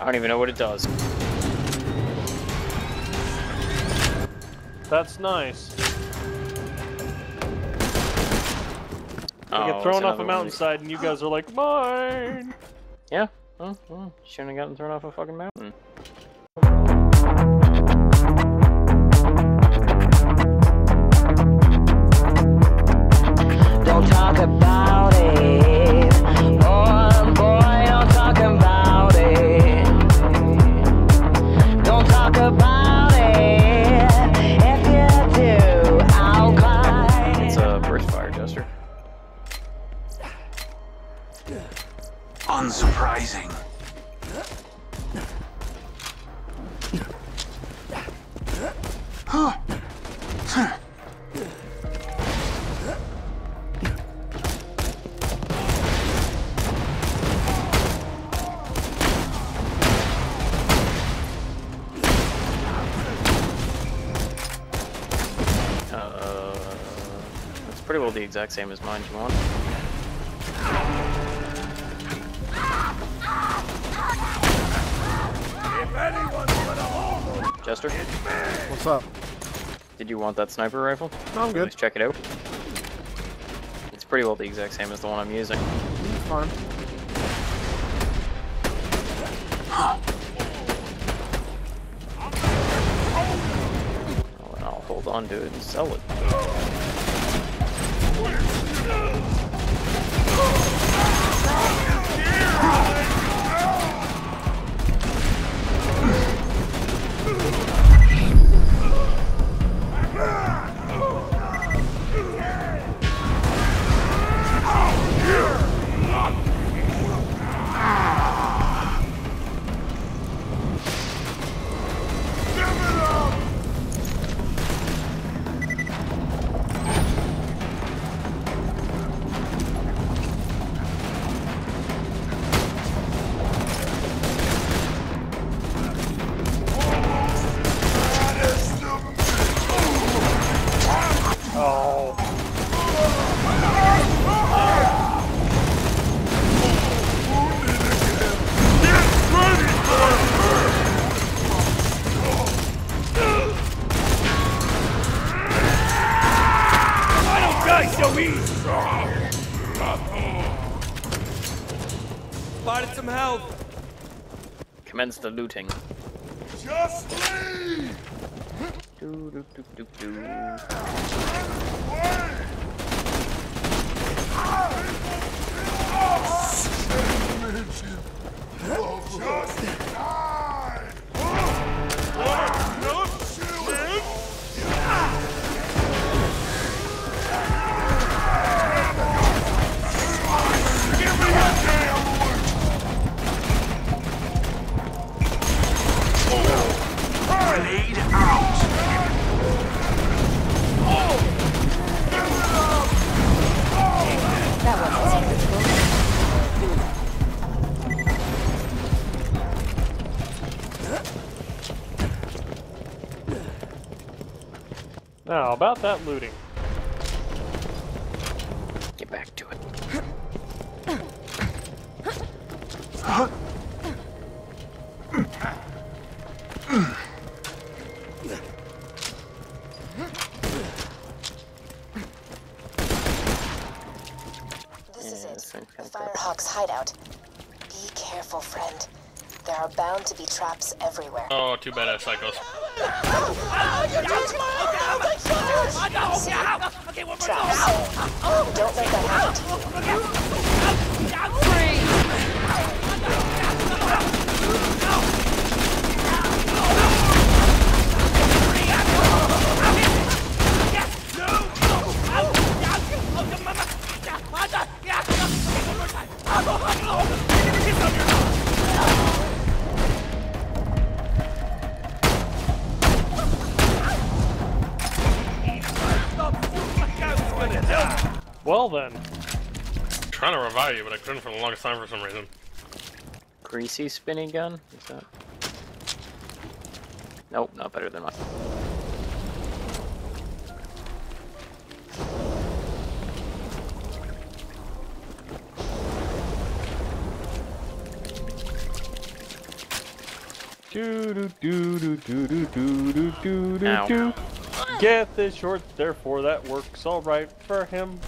I don't even know what it does. That's nice. Oh, you get thrown off a mountainside and you guys are like, mine! Yeah. Oh, well, shouldn't have gotten thrown off a fucking mountain. Don't talk about it. Oh, boy, don't talk about it. Don't talk about it. If you do, I'll cry. It's a burst fire, Chester. Unsurprising. Huh. Huh. That's pretty well the exact same as mine, Jamon. Chester? What's up? Did you want that sniper rifle? No, I'm good. Let's check it out. It's pretty well the exact same as the one I'm using. Fine. Oh, and I'll hold on to it and sell it. Commence the looting. Just leave! Do, do, do, do, do. Now, about that looting. Get back to it. This is it. Firehawk's hideout. Be careful, friend. There are bound to be traps everywhere. Oh, too bad I have psychos. Okay, one more time. Don't let that happen. Well then. I'm trying to revive you, but I couldn't for the longest time for some reason. Greasy spinning gun? Is that? Nope, not better than mine. Ow. Geth is short, therefore that works all right for him.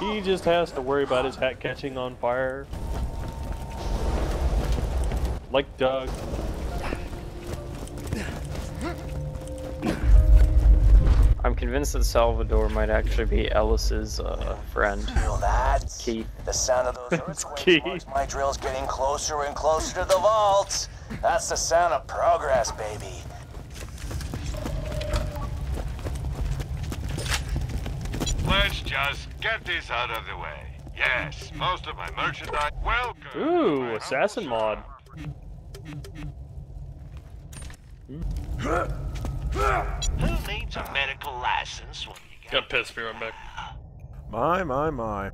He just has to worry about his hat catching on fire. Like Doug. I'm convinced that Salvador might actually be Ellis's friend. Feel that? Keith. The sound of those earthquakes. My drill's getting closer and closer to the vault. That's the sound of progress, baby. Let's just get this out of the way. Yes, most of my merchandise. Welcome. Ooh, assassin mod. Who needs a medical license when you got pissed me right back. My.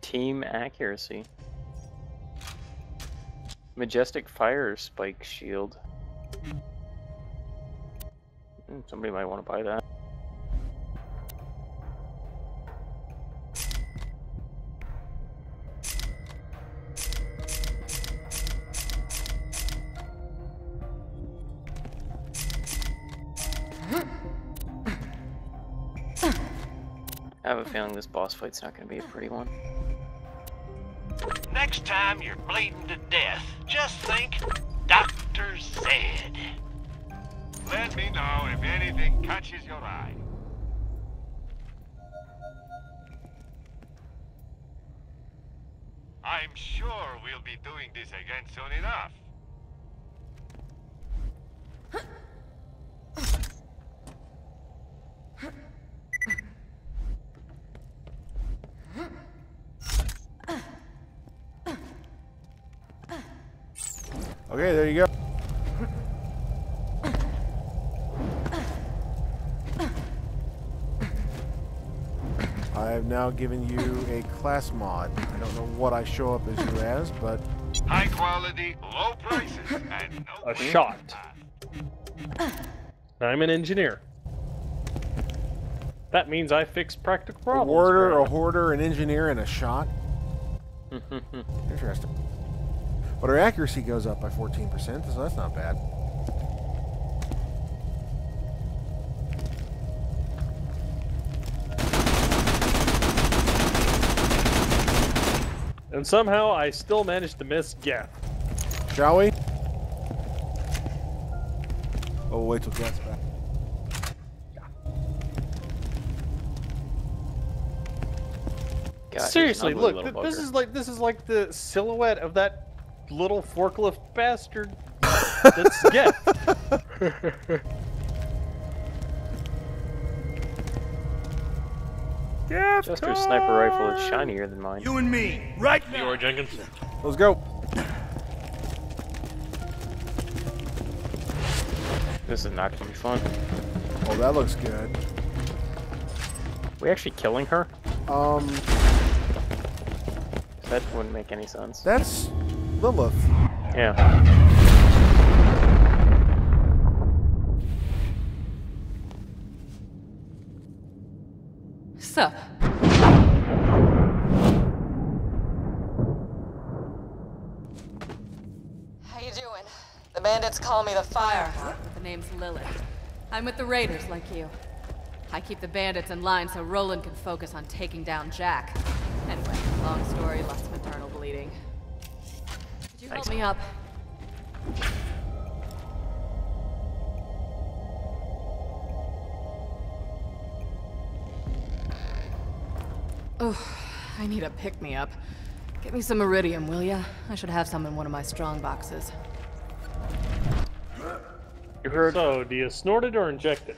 Team accuracy. Majestic fire spike shield. Somebody might want to buy that. I have a feeling this boss fight's not going to be a pretty one. Next time you're bleeding to death, just think Dr. Zed. Let me know if anything catches your eye. I'm sure we'll be doing this again soon enough. Okay, there you go. I have now given you a class mod. I don't know what I show up as you as, but... High quality, low prices, and no... A shot. I'm an engineer. That means I fix practical problems. A hoarder, an engineer, and a shot? Interesting. But our accuracy goes up by 14%, so that's not bad. And somehow I still managed to miss Geth. Shall we? Oh, wait till Geth's back. Yeah. God, seriously, look, this is like the silhouette of that little forklift bastard. That's Geth. Yeah, Chester's sniper rifle is shinier than mine. You and me, right now. You are Jenkinson. Let's go. This is not gonna be fun. Oh, that looks good. We actually killing her? That wouldn't make any sense. That's Lilith. Yeah. Sup. How you doing? The bandits call me the Firehawk, but the name's Lilith. I'm with the raiders like you. I keep the bandits in line so Roland can focus on taking down Jack. Anyway, long story, lots of internal bleeding. Help me up. Oh, I need a pick-me-up. Get me some Eridium, will ya? I should have some in one of my strong boxes. You heard. So, do you snort it or inject it?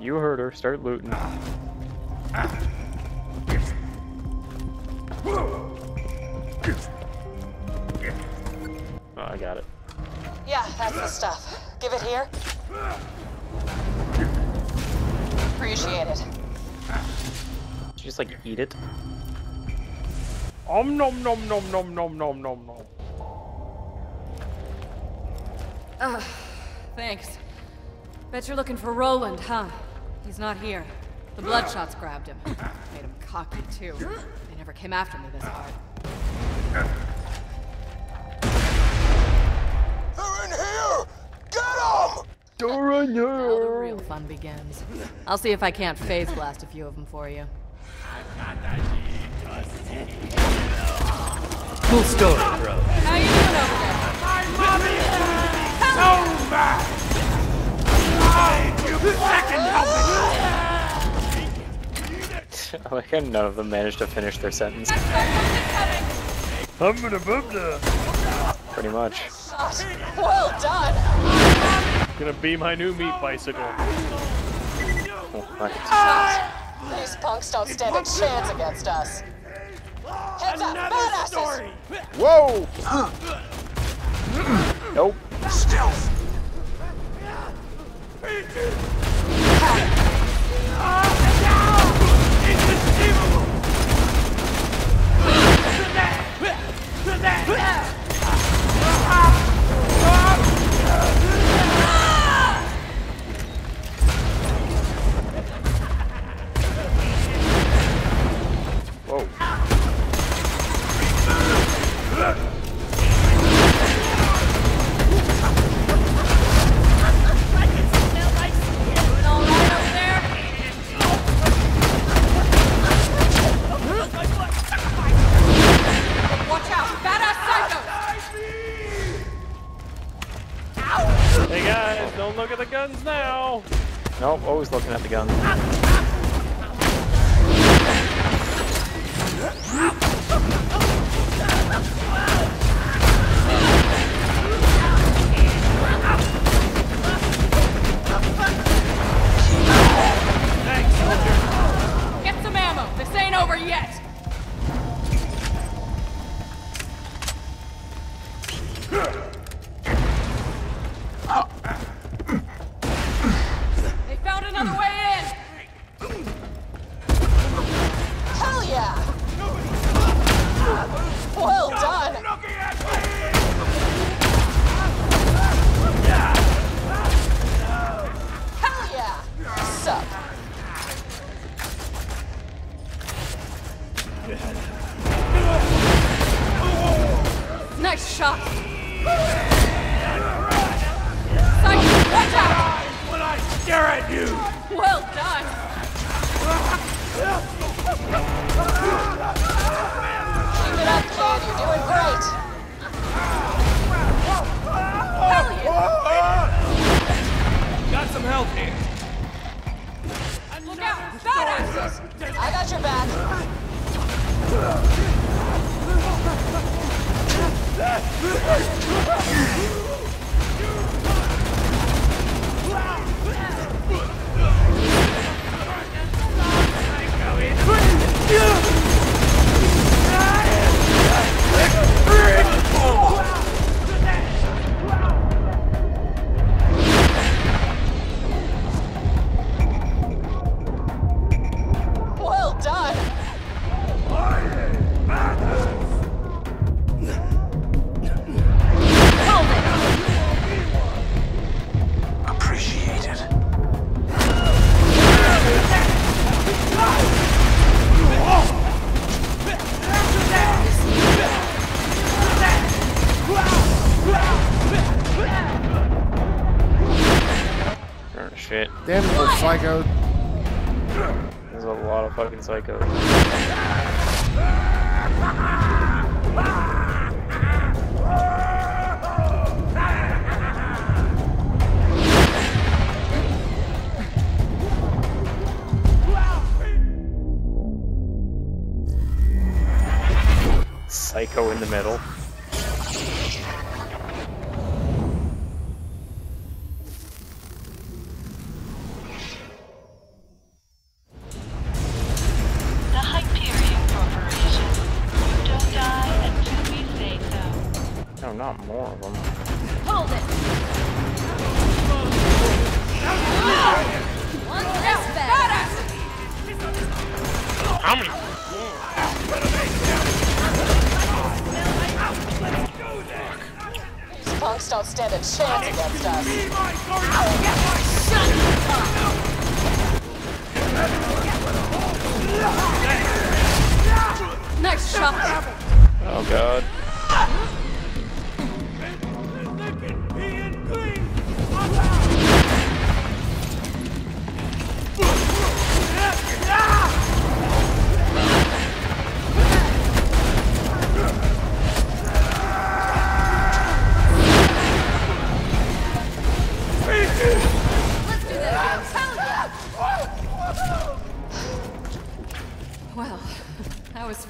You heard her. Start looting. Oh, I got it. Yeah, that's the stuff. Give it here. Appreciate it. Did you just, like, eat it? Nom nom nom nom nom nom nom nom. Thanks. Bet you're looking for Roland, huh? He's not here. The Bloodshots grabbed him. Made him cocky, too. They never came after me this hard. They're in here! Get 'em! They're in here! Now the real fun begins. I'll see if I can't phase blast a few of them for you. Cool story, bro. How you doing over there? My mommy is so mad! I like how none of them managed to finish their sentence. Pretty much. Well done! Gonna be my new meat bicycle. What? These punks don't stand a chance against us. Heads up, badasses! Whoa! Nope. Stealth! Always looking at the guns. Thanks, get some ammo. This ain't over yet. There's a lot of fucking psychos. Psycho in the middle. Oh god.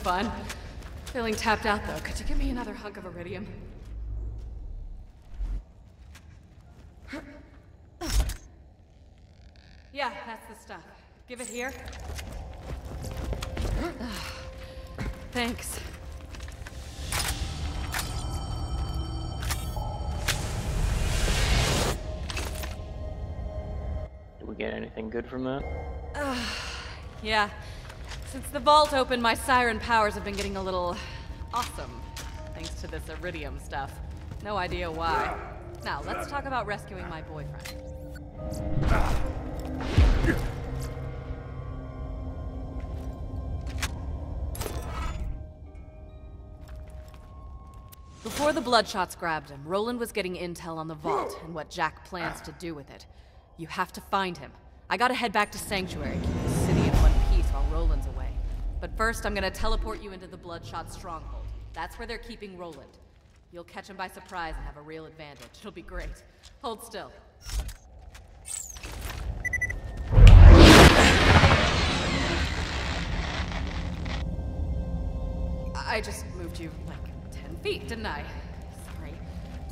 Fun. Feeling tapped out though. Could you give me another hunk of Eridium? Yeah, that's the stuff. Give it here. Thanks. Did we get anything good from that? Yeah. Since the vault opened, my siren powers have been getting a little awesome, thanks to this Eridium stuff. No idea why. Now, let's talk about rescuing my boyfriend. Before the Bloodshots grabbed him, Roland was getting intel on the vault and what Jack plans to do with it. You have to find him. I gotta head back to Sanctuary, keep the city in one piece while Roland's away. But first, I'm gonna teleport you into the Bloodshot Stronghold. That's where they're keeping Roland. You'll catch him by surprise and have a real advantage. It'll be great. Hold still. I just moved you like 10 feet, didn't I? Sorry.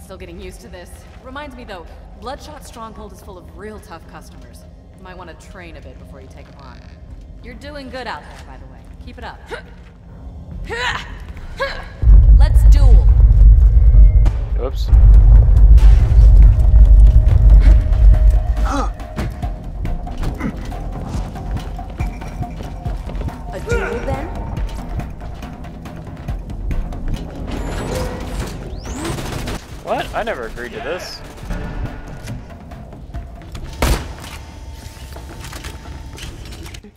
Still getting used to this. Reminds me though, Bloodshot Stronghold is full of real tough customers. You might want to train a bit before you take them on. You're doing good out there, by the way. Keep it up. Let's duel. Oops. A duel then? What? I never agreed to this.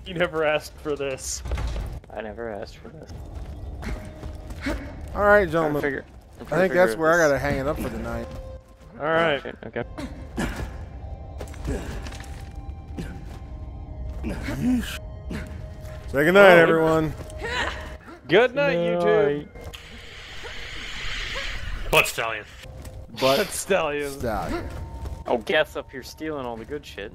You never asked for this. I never asked for this. Alright, gentlemen. I think that's where I gotta hang it up for the night. Alright. Okay. Say good night, everyone. Good night, you two. Butt stallion. Butt stallion. Oh, Geth's up here stealing all the good shit.